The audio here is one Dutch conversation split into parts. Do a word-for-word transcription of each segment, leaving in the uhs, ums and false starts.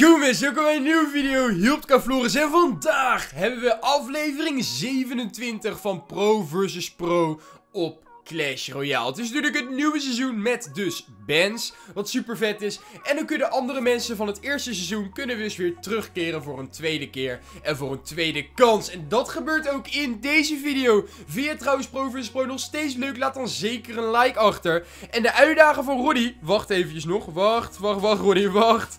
Yo mensen, welkom bij een nieuwe video hier op Kanaal Floris en vandaag hebben we aflevering zevenentwintig van Pro versus. Pro op Clash Royale. Het is natuurlijk het nieuwe seizoen met dus bans, wat super vet is. En dan kunnen andere mensen van het eerste seizoen kunnen we dus weer terugkeren voor een tweede keer en voor een tweede kans. En dat gebeurt ook in deze video. Vind je trouwens Pro versus. Pro nog steeds leuk? Laat dan zeker een like achter. En de uitdager van Roddy, wacht eventjes nog, wacht, wacht, wacht Roddy, wacht.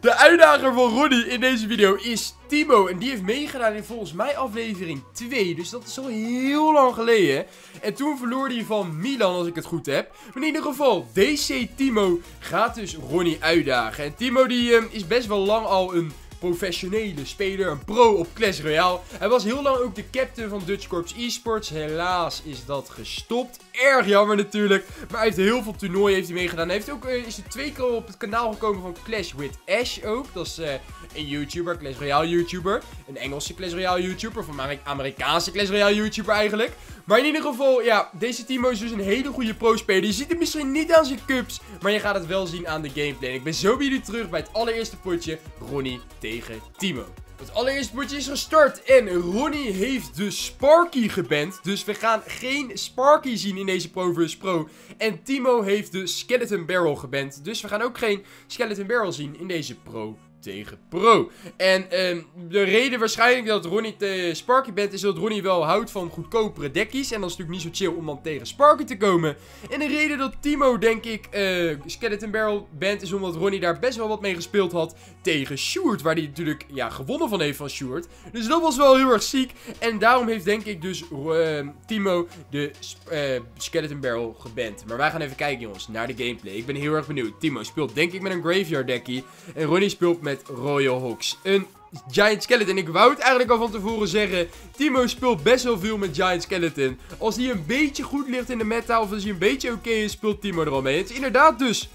De uitdager van Roddy in deze video is Timo. En die heeft meegedaan in volgens mij aflevering twee. Dus dat is al heel lang geleden. En toen verloor hij van Milan, als ik het goed heb. Maar in ieder geval, D C Timo gaat dus Ronnie uitdagen. En Timo die um, is best wel lang al een professionele speler, een pro op Clash Royale. Hij was heel lang ook de captain van Dutch Corps Esports. Helaas is dat gestopt. Erg jammer natuurlijk. Maar hij heeft heel veel toernooien heeft hij meegedaan. Hij heeft ook, uh, is er twee keer op het kanaal gekomen van Clash with Ash ook. Dat is uh, een YouTuber, Clash Royale YouTuber. Een Engelse Clash Royale YouTuber. Of een Amerikaanse Clash Royale YouTuber eigenlijk. Maar in ieder geval, ja, deze Timo is dus een hele goede pro-speler. Je ziet hem misschien niet aan zijn cups, maar je gaat het wel zien aan de gameplay. En ik ben zo bij jullie terug bij het allereerste potje, Ronnie tegen Timo. Het allereerste potje is gestart en Ronnie heeft de Sparky geband. Dus we gaan geen Sparky zien in deze Pro versus. Pro. En Timo heeft de Skeleton Barrel geband. Dus we gaan ook geen Skeleton Barrel zien in deze Pro tegen Pro. En um, de reden waarschijnlijk dat Ronnie te Sparky bent is dat Ronnie wel houdt van goedkopere dekkies. En dat is natuurlijk niet zo chill om dan tegen Sparky te komen. En de reden dat Timo, denk ik, uh, Skeleton Barrel bent is omdat Ronnie daar best wel wat mee gespeeld had tegen Sjoerd. Waar hij natuurlijk, ja, gewonnen van heeft van Sjoerd. Dus dat was wel heel erg ziek. En daarom heeft, denk ik, dus uh, Timo de uh, Skeleton Barrel geband. Maar wij gaan even kijken, jongens, naar de gameplay. Ik ben heel erg benieuwd. Timo speelt, denk ik, met een Graveyard dekkie. En Ronnie speelt met Met Royal Hawks. Een Giant Skeleton. Ik wou het eigenlijk al van tevoren zeggen. Timo speelt best wel veel met Giant Skeleton. Als hij een beetje goed ligt in de meta. Of als hij een beetje oké is. Speelt Timo er al mee. Het is inderdaad dus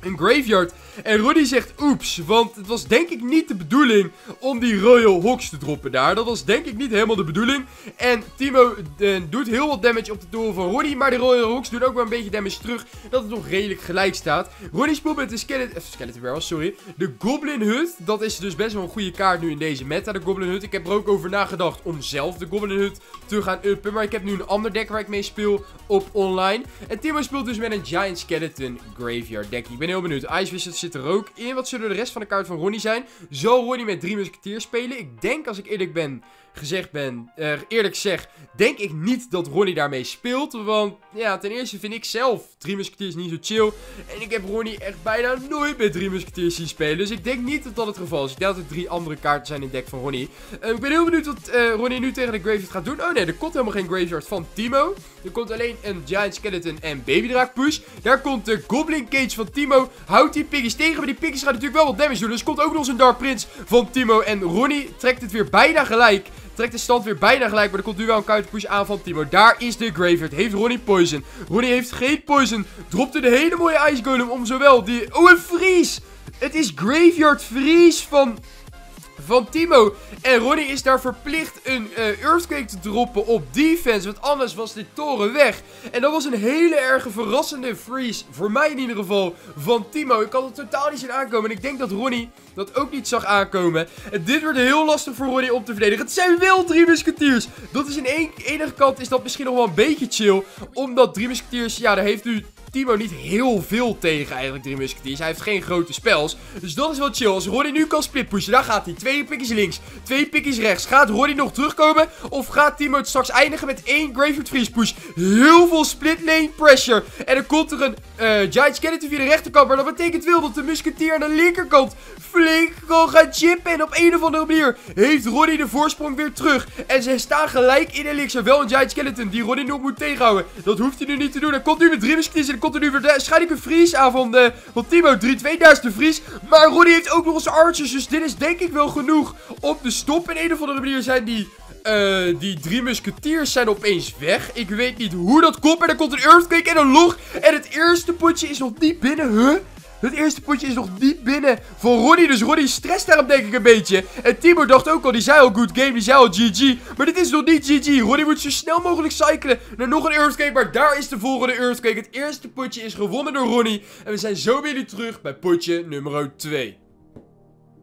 een Graveyard. En Roddy zegt oeps. Want het was denk ik niet de bedoeling om die Royal Hawks te droppen daar. Dat was denk ik niet helemaal de bedoeling. En Timo uh, doet heel wat damage op de toren van Roddy. Maar de Royal Hawks doen ook wel een beetje damage terug. Dat het nog redelijk gelijk staat. Roddy speelt met de Skeleton... Uh, Skeleton Barrel, sorry. De Goblin Hut. Dat is dus best wel een goede kaart nu in deze meta. De Goblin Hut. Ik heb er ook over nagedacht om zelf de Goblin Hut te gaan uppen. Maar ik heb nu een ander deck waar ik mee speel op online. En Timo speelt dus met een Giant Skeleton Graveyard deck. Ik ben heel benieuwd. Ice Wizard zit er ook in. Wat zullen de rest van de kaart van Ronnie zijn? Zal Ronnie met drie musketeers spelen? Ik denk, als ik eerlijk ben, gezegd ben, uh, eerlijk zeg, denk ik niet dat Ronnie daarmee speelt. Want, ja, ten eerste vind ik zelf drie musketeers niet zo chill. En ik heb Ronnie echt bijna nooit met drie musketeers zien spelen. Dus ik denk niet dat dat het geval is. Ik denk dat er drie andere kaarten zijn in het deck van Ronnie. Uh, ik ben heel benieuwd wat uh, Ronnie nu tegen de Graveyard gaat doen. Oh nee, er komt helemaal geen Graveyard van Timo. Er komt alleen een Giant Skeleton en Babydraak push. Daar komt de Goblin Cage van Timo. Houdt die piggies tegen, maar die piggies gaan natuurlijk wel wat damage doen. Dus komt ook nog eens een Dark Prince van Timo. En Ronnie trekt het weer bijna gelijk. Trekt de stand weer bijna gelijk. Maar er komt nu wel een counterpush aan van Timo. Daar is de Graveyard. Heeft Ronnie poison. Ronnie heeft geen poison. Dropte de hele mooie Ice Golem om zowel die... Oh, een freeze! Het is Graveyard freeze van... van Timo. En Ronnie is daar verplicht een uh, Earthquake te droppen op defense. Want anders was dit toren weg. En dat was een hele erge verrassende freeze. Voor mij in ieder geval. Van Timo. Ik had het totaal niet zien aankomen. En ik denk dat Ronnie dat ook niet zag aankomen. En dit wordt heel lastig voor Ronnie om te verdedigen. Het zijn wel drie musketeers. Dat is in één enige kant is dat misschien nog wel een beetje chill. Omdat drie musketeers. Ja, daar heeft u... Timo niet heel veel tegen eigenlijk drie musketeers. Hij heeft geen grote spels. Dus dat is wel chill. Als Ronnie nu kan splitpushen, daar gaat hij. Twee pikjes links, twee pikjes rechts. Gaat Ronnie nog terugkomen? Of gaat Timo het straks eindigen met één Graveyard freeze push? Heel veel split lane pressure. En dan komt er een uh, Giant Skeleton via de rechterkant. Maar dat betekent wel dat de musketeer aan de linkerkant flink kan gaan chippen. En op een of andere manier heeft Ronnie de voorsprong weer terug. En ze staan gelijk in elixir. Wel een Giant Skeleton die Ronnie nog moet tegenhouden. Dat hoeft hij nu niet te doen. Hij komt nu met drie musketeers. Komt er nu weer waarschijnlijk een freeze aan van, uh, van Timo. drie tweeduizend de freeze. Maar Ronnie heeft ook nog onze archers. Dus dit is denk ik wel genoeg om te stoppen. In een of andere manier zijn die... Uh, die drie musketeers zijn opeens weg. Ik weet niet hoe dat komt. Maar er komt een Earthquake en een log. En het eerste potje is nog niet binnen. Huh? Het eerste potje is nog niet binnen voor Ronnie. Dus Ronnie stresst daarom denk ik een beetje. En Timo dacht ook al, die zei al good game, die zei al G G. Maar dit is nog niet G G. Ronnie moet zo snel mogelijk cyclen naar nog een Earthquake. Maar daar is de volgende Earthquake. Het eerste potje is gewonnen door Ronnie. En we zijn zo weer terug bij potje nummer twee.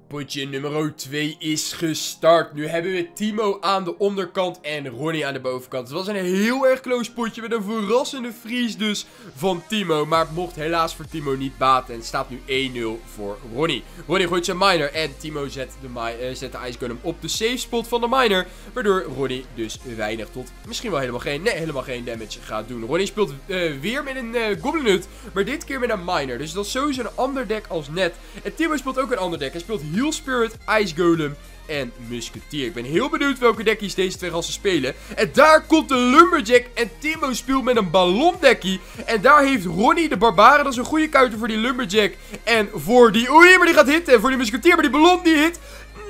Potje nummer twee is gestart. Nu hebben we Timo aan de onderkant en Roddy aan de bovenkant. Het was een heel erg close potje met een verrassende freeze dus van Timo. Maar het mocht helaas voor Timo niet baten. En het staat nu één nul voor Roddy. Roddy gooit zijn miner en Timo zet de, uh, zet de Ice Golem op de safe spot van de miner. Waardoor Roddy dus weinig tot misschien wel helemaal geen, nee, helemaal geen damage gaat doen. Roddy speelt uh, weer met een uh, Goblin Hut, maar dit keer met een miner. Dus dat is sowieso een ander deck als net. En Timo speelt ook een ander deck. Hij speelt Heal Spirit, Ice Golem en Musketier. Ik ben heel benieuwd welke dekkies deze twee gasten spelen. En daar komt de Lumberjack. En Timo speelt met een ballondekkie. En daar heeft Roddy de Barbaren. Dat is een goede counter voor die Lumberjack. En voor die... Oei, maar die gaat hitten. En voor die Musketier, maar die ballon die hit...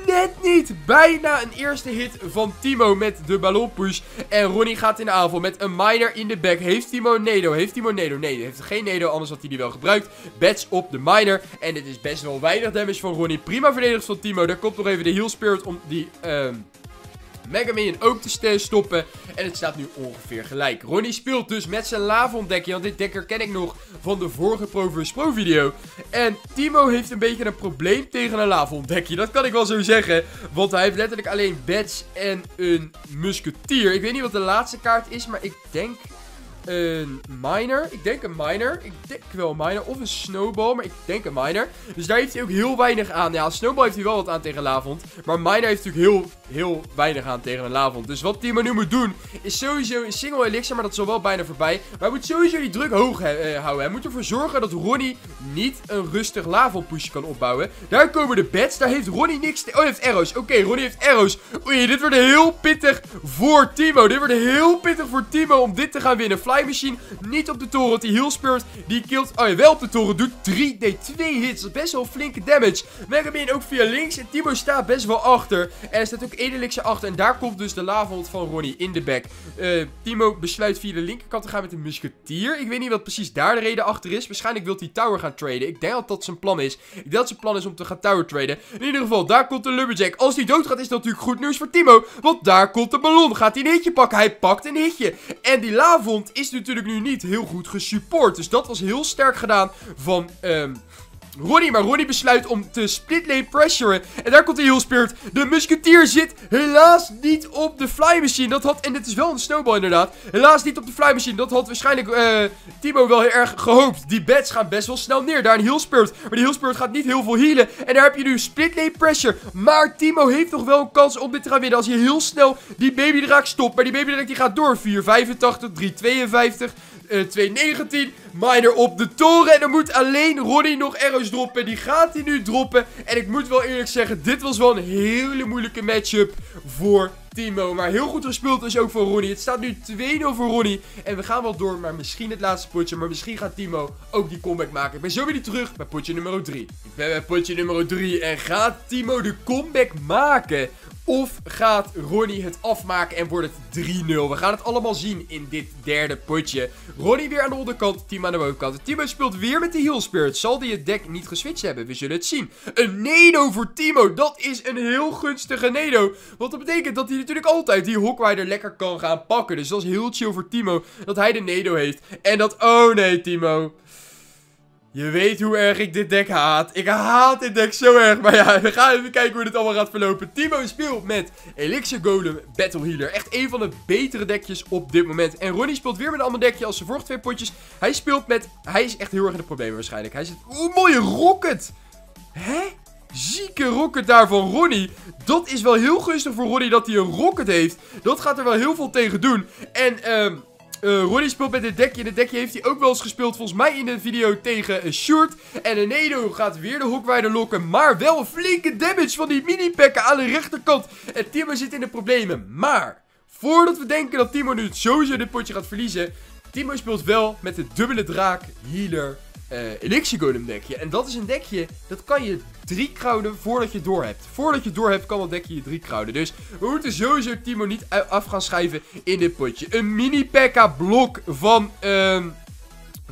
Net niet. Bijna een eerste hit van Timo met de ballonpush. En Roddy gaat in de aanval met een miner in de back. Heeft Timo Nedo? Heeft Timo Nedo? Nee, heeft geen Nedo. Anders had hij die wel gebruikt. Bats op de miner. En dit is best wel weinig damage van Roddy. Prima verdedigd van Timo. Daar komt nog even de Heal Spirit om die... Uh... Mega Minion ook te stoppen. En het staat nu ongeveer gelijk. Roddy speelt dus met zijn Lavon dekje. Want dit dekker ken ik nog van de vorige Pro versus. Pro video. En Timo heeft een beetje een probleem tegen een Lavon dekje. Dat kan ik wel zo zeggen. Want hij heeft letterlijk alleen Bats en een Musketier. Ik weet niet wat de laatste kaart is. Maar ik denk... Een miner. Ik denk een miner. Ik denk wel een miner. Of een snowball. Maar ik denk een miner. Dus daar heeft hij ook heel weinig aan. Ja, snowball heeft hij wel wat aan tegen Lavond. Maar miner heeft natuurlijk heel, heel weinig aan tegen een Lavond. Dus wat Timo nu moet doen. Is sowieso een single elixir. Maar dat is al wel bijna voorbij. Maar hij moet sowieso die druk hoog eh, houden. Hij moet ervoor zorgen dat Roddy niet een rustig Lavond pushje kan opbouwen. Daar komen de bats. Daar heeft Roddy niks te... Oh, hij heeft arrows. Oké, okay, Roddy heeft arrows. Oei, dit wordt heel pittig voor Timo. Dit wordt heel pittig voor Timo om dit te gaan winnen. Machine, niet op de toren, die Heal Spirit, die killt, oh ja, wel op de toren, doet drie D twee hits, dat is best wel flinke damage. Mega Man ook via links en Timo staat best wel achter en er staat ook één elixir achter en daar komt dus de Lavond van Roddy in de back. Uh, Timo besluit via de linkerkant te gaan met een Musketier, ik weet niet wat precies daar de reden achter is, waarschijnlijk wil hij tower gaan traden, ik denk dat dat zijn plan is, ik denk dat zijn plan is om te gaan tower traden. In ieder geval, daar komt de Lumberjack, als die doodgaat is dat natuurlijk goed nieuws voor Timo, want daar komt de ballon, gaat hij een hitje pakken, hij pakt een hitje en die Lavond is natuurlijk nu niet heel goed gesupport. Dus dat was heel sterk gedaan van um, Roddy. Maar Roddy besluit om te split lane pressuren. En daar komt de Heal Spirit. De Musketier zit helaas niet op de fly machine. Dat had, en dit is wel een snowball inderdaad. Helaas niet op de fly machine. Dat had waarschijnlijk uh, Timo wel heel erg gehoopt. Die bats gaan best wel snel neer. Daar een Heal Spirit. Maar die Heal Spirit gaat niet heel veel healen. En daar heb je nu split lane pressure. Maar Timo heeft nog wel een kans om dit te gaan winnen. Als je heel snel die babydraak stopt. Maar die babydraak die gaat door. vier vijfentachtig, drie tweeënvijftig. Uh, twee negentien, miner op de toren. En dan moet alleen Roddy nog arrows droppen. Die gaat hij nu droppen. En ik moet wel eerlijk zeggen, dit was wel een hele moeilijke matchup voor Timo. Maar heel goed gespeeld dus ook voor Roddy. Het staat nu twee nul voor Roddy. En we gaan wel door, maar misschien het laatste potje. Maar misschien gaat Timo ook die comeback maken. Ik ben zo weer terug bij potje nummer drie. Ik ben bij potje nummer drie. En gaat Timo de comeback maken? Of gaat Roddy het afmaken en wordt het drie nul? We gaan het allemaal zien in dit derde potje. Roddy weer aan de onderkant, Timo aan de bovenkant. Timo speelt weer met de Heal Spirit. Zal die het deck niet geswitcht hebben? We zullen het zien. Een Nedo voor Timo. Dat is een heel gunstige Nedo. Want dat betekent dat hij natuurlijk altijd die Hawkwider lekker kan gaan pakken. Dus dat is heel chill voor Timo. Dat hij de Nedo heeft. En dat... Oh nee, Timo. Je weet hoe erg ik dit deck haat. Ik haat dit deck zo erg. Maar ja, we gaan even kijken hoe dit allemaal gaat verlopen. Timo speelt met Elixir Golem Battle Healer. Echt een van de betere dekjes op dit moment. En Roddy speelt weer met een ander dekje als de vorige twee potjes. Hij speelt met... Hij is echt heel erg in de problemen waarschijnlijk. Hij zit... Oeh, mooie Rocket. Hè? Zieke Rocket daar van Roddy. Dat is wel heel gunstig voor Roddy dat hij een Rocket heeft. Dat gaat er wel heel veel tegen doen. En ehm... Um... Uh, Roddy speelt met dit dekje. En dit dekje heeft hij ook wel eens gespeeld. Volgens mij in de video tegen uh, Sjoerd. En de Nedo gaat weer de Hawkwider lokken. Maar wel een flinke damage van die mini-packen aan de rechterkant. En Timo zit in de problemen. Maar voordat we denken dat Timo nu sowieso dit potje gaat verliezen. Timo speelt wel met de dubbele draak healer uh, Elixir Golem dekje. En dat is een dekje dat kan je drie kruiden voordat je door hebt. Voordat je door hebt kan dat dekje je drie kruiden. Dus we moeten sowieso Timo niet af gaan schrijven in dit potje. Een mini P K blok van, um,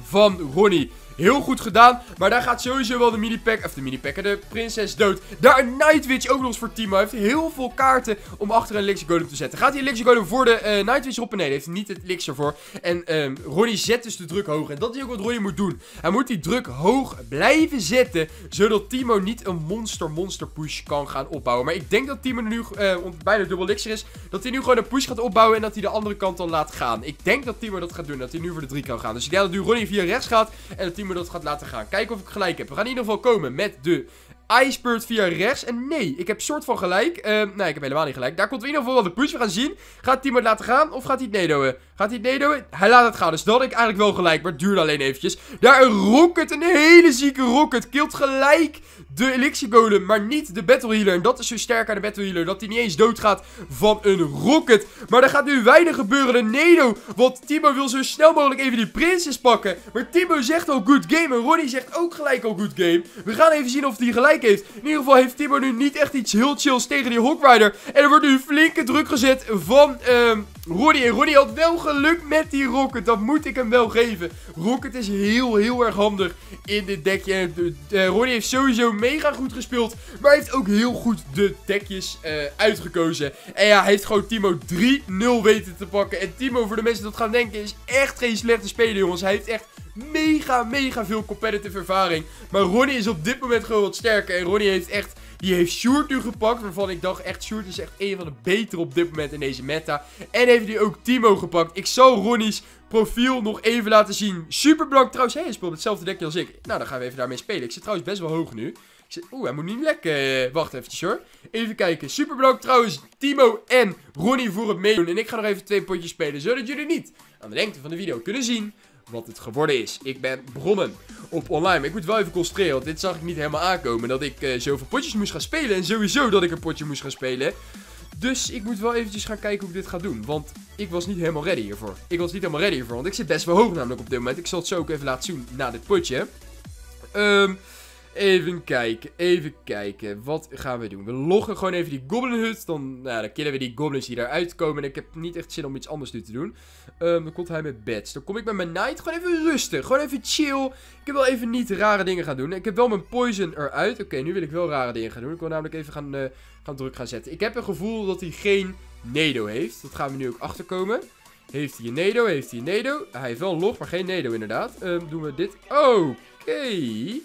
van Roddy. Heel goed gedaan. Maar daar gaat sowieso wel de mini-pack, of de mini-pack, de prinses dood. Daar een Nightwitch ook nog eens voor Timo. Hij heeft heel veel kaarten om achter een Elixir Golem te zetten. Gaat hij Elixir Golem voor de uh, Nightwitch op? Nee, hij heeft niet het Elixir voor. En um, Roddy zet dus de druk hoog. En dat is ook wat Roddy moet doen. Hij moet die druk hoog blijven zetten, zodat Timo niet een monster-monster push kan gaan opbouwen. Maar ik denk dat Timo nu uh, bijna dubbel Elixir is. Dat hij nu gewoon een push gaat opbouwen en dat hij de andere kant dan laat gaan. Ik denk dat Timo dat gaat doen. Dat hij nu voor de drie kan gaan. Dus ik denk dat nu Roddy via rechts gaat en dat Timo dat gaat laten gaan. Kijken of ik gelijk heb. We gaan in ieder geval komen met de Icebird via rechts. En nee, ik heb soort van gelijk. Uh, nee, ik heb helemaal niet gelijk. Daar komt in ieder geval wel de push. We gaan zien. Gaat Timo het laten gaan of gaat hij het nedoen? Gaat hij het nedoen? Hij laat het gaan. Dus dat had ik eigenlijk wel gelijk. Maar het duurde alleen eventjes. Daar een rocket. Een hele zieke rocket. Kilt gelijk de Elixir Golem, maar niet de Battle Healer. En dat is zo sterk aan de Battle Healer, dat hij niet eens doodgaat van een rocket. Maar er gaat nu weinig gebeuren. De Nedo, want Timo wil zo snel mogelijk even die prinses pakken. Maar Timo zegt al good game. En Roddy zegt ook gelijk al good game. We gaan even zien of hij gelijk heeft. In ieder geval heeft Timo nu niet echt iets heel chills tegen die Hawkrider. En er wordt nu flinke druk gezet van uh, Roddy. En Roddy had wel geluk met die rocket. Dat moet ik hem wel geven. Rocket is heel, heel erg handig in dit dekje. En uh, Roddy heeft sowieso mega goed gespeeld, maar hij heeft ook heel goed de dekjes uh, uitgekozen. En ja, hij heeft gewoon Timo drie nul weten te pakken. En Timo, voor de mensen dat gaan denken, is echt geen slechte speler, jongens. Hij heeft echt mega, mega veel competitive ervaring. Maar Roddy is op dit moment gewoon wat sterker. En Roddy heeft echt... Die heeft Sjoerd nu gepakt, waarvan ik dacht echt Sjoerd is echt een van de betere op dit moment in deze meta. En heeft nu ook Timo gepakt. Ik zal Roddy's profiel nog even laten zien. Superblank trouwens, hij speelt hetzelfde dekje als ik. Nou, dan gaan we even daarmee spelen. Ik zit trouwens best wel hoog nu. Oeh, hij moet niet lekker. Uh, wacht eventjes hoor. Even kijken. Superblank trouwens. Timo en Roddy voor het meedoen. En ik ga nog even twee potjes spelen, zodat jullie niet aan de lengte van de video kunnen zien wat het geworden is. Ik ben begonnen op online. Maar ik moet wel even concentreren, want dit zag ik niet helemaal aankomen. Dat ik uh, zoveel potjes moest gaan spelen. En sowieso dat ik een potje moest gaan spelen. Dus ik moet wel eventjes gaan kijken hoe ik dit ga doen. Want ik was niet helemaal ready hiervoor. Ik was niet helemaal ready hiervoor. Want ik zit best wel hoog namelijk op dit moment. Ik zal het zo ook even laten zien na dit potje. Um, even kijken. Even kijken. Wat gaan we doen? We loggen gewoon even die Goblin Hut. Dan, nou, dan killen we die goblins die daaruit komen. En ik heb niet echt zin om iets anders nu te doen. Um, dan komt hij met beds. Dan kom ik met mijn knight. Gewoon even rustig. Gewoon even chill. Ik heb wel even niet rare dingen gaan doen. Ik heb wel mijn poison eruit. Oké, okay, nu wil ik wel rare dingen gaan doen. Ik wil namelijk even gaan, uh, gaan druk gaan zetten. Ik heb een gevoel dat hij geen Nedo heeft. Dat gaan we nu ook achterkomen. Heeft hij een Nedo? Heeft hij een Nedo? Hij heeft wel een log, maar geen Nedo inderdaad. Um, doen we dit. Oké. Okay.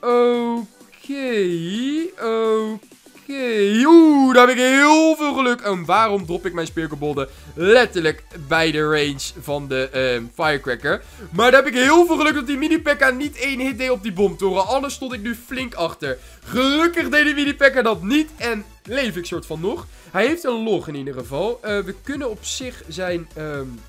Oké. Okay. Oké. Okay. Oeh, daar heb ik heel veel geluk. En waarom drop ik mijn speerkebolden letterlijk bij de range van de um, firecracker? Maar daar heb ik heel veel geluk dat die mini-pekka niet één hit deed op die bomtoren. Anders stond ik nu flink achter. Gelukkig deed die mini-pekka dat niet en leef ik soort van nog. Hij heeft een log in ieder geval. Uh, we kunnen op zich zijn... Um,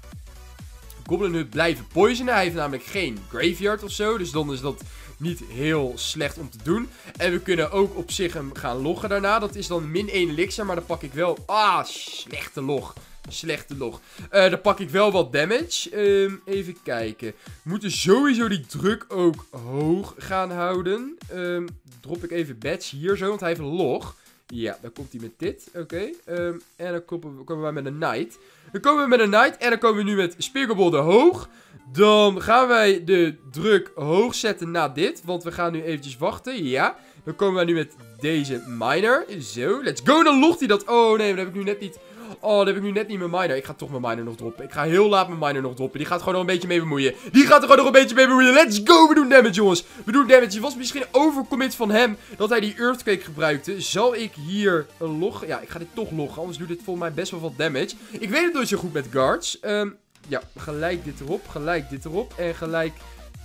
Goblin Hut blijven poisonen. Hij heeft namelijk geen graveyard of zo. Dus dan is dat niet heel slecht om te doen. En we kunnen ook op zich hem gaan loggen daarna. Dat is dan min één elixir. Maar dan pak ik wel... Ah, slechte log. Slechte log. Uh, dan pak ik wel wat damage. Um, even kijken. We moeten sowieso die druk ook hoog gaan houden. Um, drop ik even bats hier zo. Want hij heeft een log. Ja, dan komt hij met dit. Oké. Okay. Um, en dan komen we, we met een knight. Dan komen we met een knight. En dan komen we nu met speerkebolden hoog. Dan gaan wij de druk hoog zetten na dit. Want we gaan nu eventjes wachten. Ja. Dan komen wij nu met deze miner. Zo. Let's go. Dan logt hij dat. Oh nee, dat heb ik nu net niet... Oh, dan heb ik nu net niet mijn miner. Ik ga toch mijn miner nog droppen. Ik ga heel laat mijn miner nog droppen. Die gaat gewoon nog een beetje mee bemoeien. Die gaat er gewoon nog een beetje mee bemoeien. Let's go. We doen damage, jongens. We doen damage. Het was misschien overcommit van hem dat hij die earthquake gebruikte. Zal ik hier een log... Ja, ik ga dit toch loggen. Anders doet dit volgens mij best wel wat damage. Ik weet het nooit zo goed met guards. Um, ja, gelijk dit erop. Gelijk dit erop. En gelijk...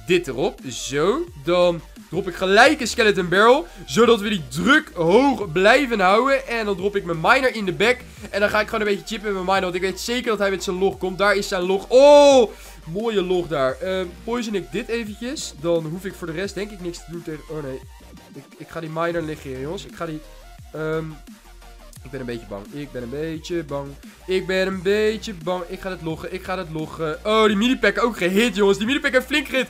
dit erop. Zo. Dan drop ik gelijk een skeleton barrel. Zodat we die druk hoog blijven houden. En dan drop ik mijn miner in de back. En dan ga ik gewoon een beetje chippen met mijn miner. Want ik weet zeker dat hij met zijn log komt. Daar is zijn log. Oh! Mooie log daar. Uh, poison ik dit eventjes. Dan hoef ik voor de rest denk ik niks te doen tegen... Oh nee. Ik, ik ga die miner liggen, jongens. Ik ga die... Um... Ik ben een beetje bang. Ik ben een beetje bang. Ik ben een beetje bang. Ik ga het loggen. Ik ga het loggen. Oh, die mini-pack ook gehit, jongens. Die mini-pack heeft flink gehit.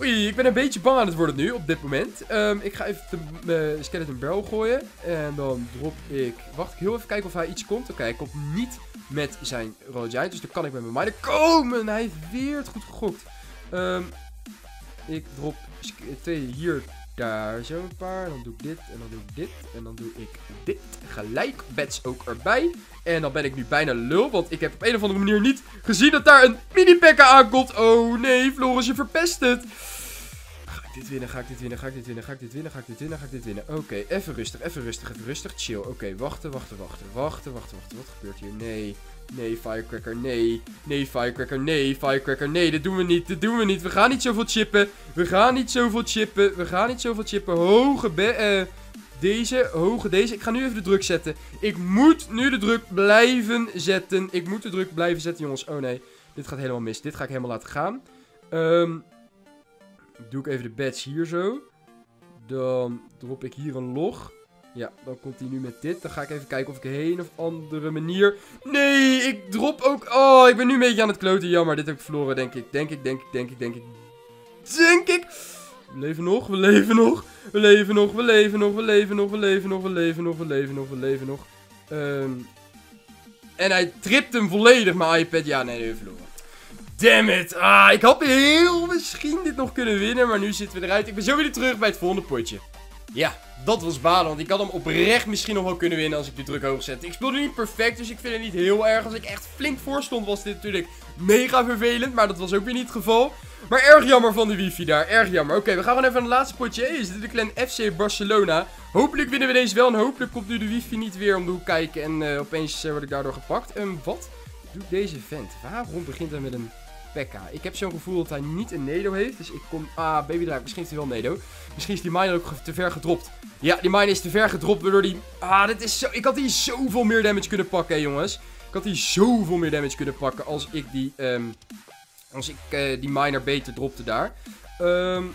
Oei, ik ben een beetje bang aan het worden nu, op dit moment. Um, ik ga even de uh, skeleton barrel gooien. En dan drop ik... Wacht, ik heel even kijken of hij iets komt. Oké, okay, hij komt niet met zijn Royal Giant. Dus dan kan ik met mijn miner komen. Hij heeft weer het goed gegokt. Um, Ik drop twee hier, daar, zo een paar. Dan doe ik dit en dan doe ik dit en dan doe ik dit. Gelijk, bets ook erbij. En dan ben ik nu bijna lul, want ik heb op een of andere manier niet gezien dat daar een mini-pekka aankomt. Oh nee, Floris, je verpest het. Ga ik dit winnen, ga ik dit winnen, ga ik dit winnen, ga ik dit winnen, ga ik dit winnen, ga ik dit winnen. Oké, okay, even rustig, even rustig, even rustig, chill. Oké, okay, wachten, wachten, wachten, wachten, wachten, wachten. Wat gebeurt hier? Nee, nee, Firecracker, nee. Nee, Firecracker, nee, Firecracker, nee. Dit doen we niet, dit doen we niet. We gaan niet zoveel chippen. We gaan niet zoveel chippen. We gaan niet zoveel chippen. Hoge be... eh... Uh, deze, hoge deze. Ik ga nu even de druk zetten. Ik moet nu de druk blijven zetten. Ik moet de druk blijven zetten, jongens. Oh nee, dit gaat helemaal mis. Dit ga ik helemaal laten gaan. Ehm... Um, Doe ik even de bets hier zo. Dan drop ik hier een log. Ja, dan komt hij nu met dit. Dan ga ik even kijken of ik heen of andere manier... Nee, ik drop ook... Oh, ik ben nu een beetje aan het kloten. Jammer, dit heb ik verloren, denk ik. Denk ik, denk ik, denk ik, denk ik. Denk ik. We leven nog, we leven nog. We leven nog, we leven nog, we leven nog, we leven nog, we leven nog, we leven nog, we leven nog. Um... En hij tript hem volledig, mijn iPad. Ja, nee, hij verloren. Damn it! Ah, ik had heel misschien dit nog kunnen winnen, maar nu zitten we eruit. Ik ben zo weer terug bij het volgende potje. Ja, dat was balen, want ik had hem oprecht misschien nog wel kunnen winnen als ik die druk hoog zette. Ik speelde niet perfect, dus ik vind het niet heel erg. Als ik echt flink voor stond, was dit natuurlijk mega vervelend, maar dat was ook weer niet het geval. Maar erg jammer van de wifi daar, erg jammer. Oké, okay, we gaan gewoon even naar het laatste potje. Hey, is dit de clan F C Barcelona? Hopelijk winnen we deze wel en hopelijk komt nu de wifi niet weer om de hoek kijken. En uh, opeens uh, word ik daardoor gepakt. En um, wat doet deze vent? Waarom begint hij met een... Pekka. Ik heb zo'n gevoel dat hij niet een Nedo heeft. Dus ik kom... Ah, baby draak. Misschien heeft hij wel Nedo. Misschien is die mine ook te ver gedropt. Ja, die mine is te ver gedropt waardoor die... Ah, dit is zo... Ik had hier zoveel meer damage kunnen pakken, hè, jongens. Ik had hier zoveel meer damage kunnen pakken als ik die... Um... Als ik uh, die miner beter dropte daar. Um...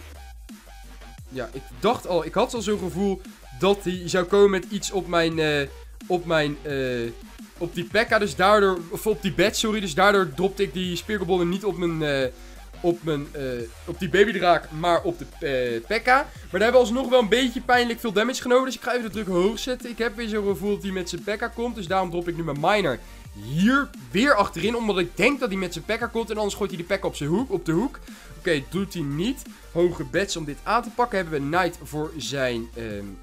Ja, ik dacht al... Ik had al zo'n gevoel dat hij zou komen met iets op mijn... Uh... Op mijn... Uh... Op die P E K K A, dus daardoor, of op die bed, sorry, dus daardoor dropte ik die spiegelbollen niet op mijn, uh, op mijn, uh, op die babydraak, maar op de uh, P E K K A. Maar daar hebben we alsnog wel een beetje pijnlijk veel damage genomen, dus ik ga even de druk hoog zetten. Ik heb weer zo'n gevoel dat hij met zijn P E K K A komt, dus daarom drop ik nu mijn miner hier weer achterin, omdat ik denk dat hij met zijn P E K K A komt en anders gooit hij die P E K K A op zijn hoek, op de hoek. Oké, okay, doet hij niet. Hoge bets om dit aan te pakken, hebben we Knight voor zijn... Um,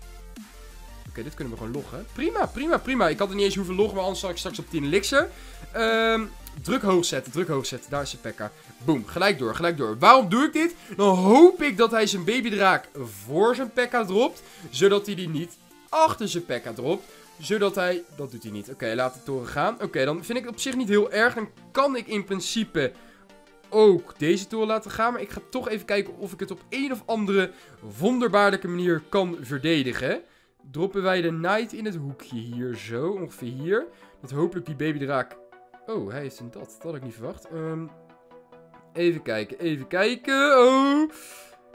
Oké, okay, dit kunnen we gewoon loggen. Prima, prima, prima. Ik had er niet eens hoeven loggen, maar anders zal ik straks op tien liksen. Um, druk hoog zetten, druk hoog zetten. Daar is de P E K K A. Boom, gelijk door, gelijk door. Waarom doe ik dit? Dan hoop ik dat hij zijn babydraak voor zijn P E K K A dropt. Zodat hij die niet achter zijn P E K K A dropt. Zodat hij... Dat doet hij niet. Oké, okay, laat de toren gaan. Oké, okay, dan vind ik het op zich niet heel erg. Dan kan ik in principe... ook deze toren laten gaan. Maar ik ga toch even kijken of ik het op een of andere wonderbaarlijke manier kan verdedigen. Droppen wij de Knight in het hoekje hier zo, ongeveer hier. Dat hopelijk die babydraak... Oh, hij heeft een dat. Dat had ik niet verwacht. Um, even kijken, even kijken. Oh...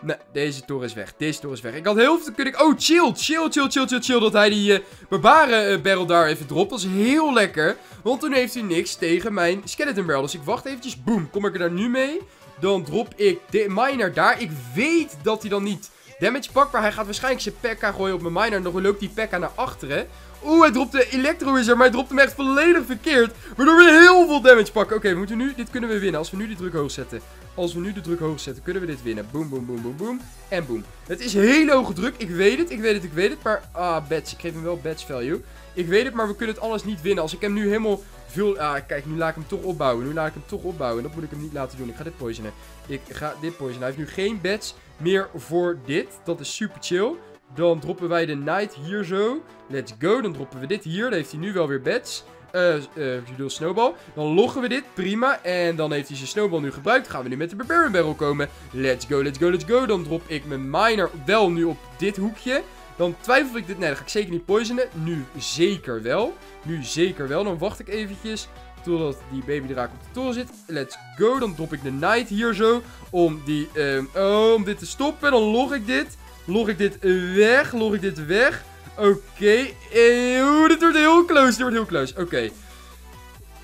Nee, deze toren is weg. Deze toren is weg. Ik had heel veel kunnen... Oh, chill, chill, chill, chill, chill, chill. Dat hij die uh, barbaren uh, barrel daar even dropt. Dat is heel lekker. Want toen heeft hij niks tegen mijn skeleton barrel. Dus ik wacht eventjes. Boom, kom ik er daar nu mee? Dan drop ik de miner daar. Ik weet dat hij dan niet... damage pak, maar hij gaat waarschijnlijk zijn P E K K A gooien op mijn miner. En dan loopt die P E K K A naar achteren. Oeh, hij dropt de Electrowizer, maar hij dropt hem echt volledig verkeerd. Waardoor we heel veel damage pakken. Oké, okay, we moeten nu, dit kunnen we winnen. Als we nu de druk hoog zetten. Als we nu de druk hoog zetten, kunnen we dit winnen. Boom, boom, boom, boom, boom. En boom. Het is heel hoge druk. Ik weet het, ik weet het, ik weet het. Maar, ah, bets. Ik geef hem wel bets value. Ik weet het, maar we kunnen het alles niet winnen. Als ik hem nu helemaal veel... Ah, kijk, nu laat ik hem toch opbouwen. Nu laat ik hem toch opbouwen. Dat moet ik hem niet laten doen. Ik ga dit poisonen. Ik ga dit poisonen. Hij heeft nu geen bets meer voor dit. Dat is super chill. Dan droppen wij de Knight hier zo. Let's go. Dan droppen we dit hier. Dan heeft hij nu wel weer bets. Eh, uh, uh, snowball. Dan loggen we dit. Prima. En dan heeft hij zijn snowball nu gebruikt. Gaan we nu met de Barbarian Barrel komen. Let's go, let's go, let's go. Dan drop ik mijn miner wel nu op dit hoekje. Dan twijfel ik dit. Nee, dat ga ik zeker niet poisonen. Nu zeker wel. Nu zeker wel. Dan wacht ik eventjes. Totdat die babydraak op de toren zit. Let's go. Dan drop ik de Knight hier zo. Om, die, um, oh, om dit te stoppen. Dan log ik dit. Log ik dit weg. Log ik dit weg. Oké. Okay. Eeuw. Dit wordt heel close. Dit wordt heel close. Oké.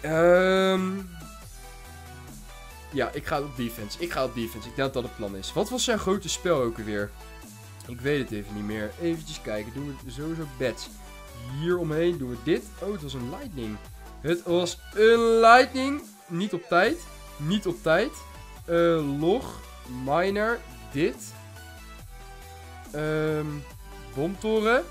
Okay. Um... Ja, ik ga op defense. Ik ga op defense. Ik denk dat dat het plan is. Wat was zijn grote spel ook alweer? Ik weet het even niet meer. Eventjes kijken. Doen we sowieso bets. Hier omheen doen we dit. Oh, het was een lightning. Het was een lightning. Niet op tijd. Niet op tijd. Uh, log. Miner. dit. Um, bomtoren.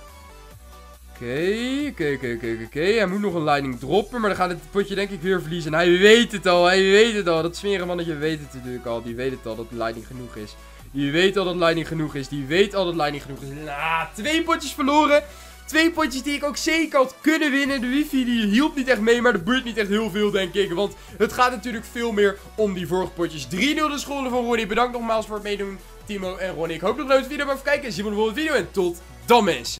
Oké, oké, oké, oké. Hij moet nog een lightning droppen, maar dan gaat het potje denk ik weer verliezen. En hij weet het al, hij weet het al. Dat smeren mannetje weet het natuurlijk al. Die weet het al dat lightning genoeg is. Die weet al dat lightning genoeg is. Die weet al dat lightning genoeg is. Nou, twee potjes verloren. Twee potjes die ik ook zeker had kunnen winnen. De wifi die hielp niet echt mee, maar dat boeit niet echt heel veel denk ik. Want het gaat natuurlijk veel meer om die vorige potjes. drie nul de scholen van Roddy. Bedankt nogmaals voor het meedoen, Timo en Roddy. Ik hoop dat jullie het leuk video hebben kijken. Zien we de volgende video en tot dan mensen.